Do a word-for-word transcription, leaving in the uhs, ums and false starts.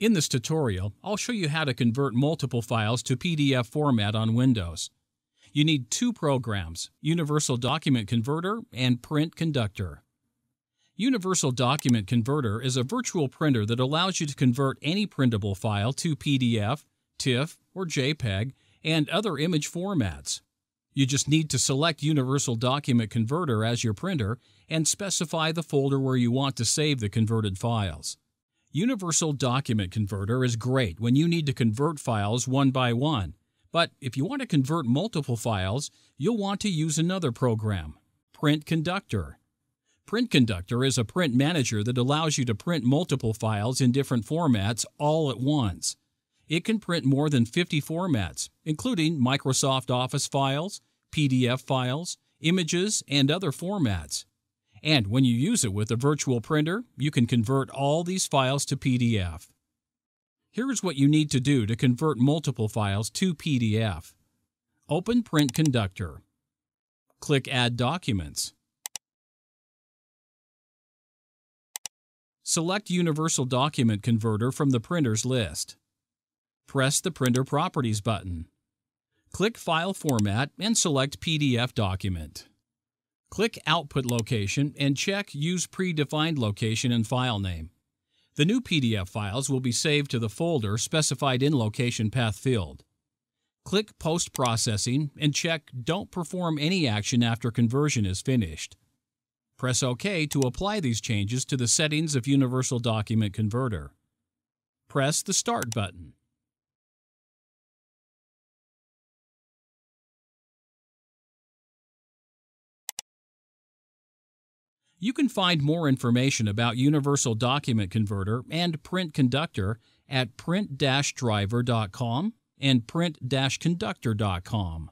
In this tutorial, I'll show you how to convert multiple files to P D F format on Windows. You need two programs, Universal Document Converter and Print Conductor. Universal Document Converter is a virtual printer that allows you to convert any printable file to P D F, TIFF, or JPEG, and other image formats. You just need to select Universal Document Converter as your printer and specify the folder where you want to save the converted files. Universal Document Converter is great when you need to convert files one by one. But if you want to convert multiple files, you'll want to use another program, Print Conductor. Print Conductor is a print manager that allows you to print multiple files in different formats all at once. It can print more than fifty formats, including Microsoft Office files, P D F files, images, and other formats. And when you use it with a virtual printer, you can convert all these files to P D F. Here's what you need to do to convert multiple files to P D F. Open Print Conductor. Click Add Documents. Select Universal Document Converter from the printers list. Press the Printer Properties button. Click File Format and select P D F Document. Click Output Location and check Use Predefined Location and File Name. The new P D F files will be saved to the folder specified in Location Path field. Click Post Processing and check Don't Perform Any Action After Conversion is Finished. Press OK to apply these changes to the settings of Universal Document Converter. Press the Start button. You can find more information about Universal Document Converter and Print Conductor at print dash driver dot com and print dash conductor dot com.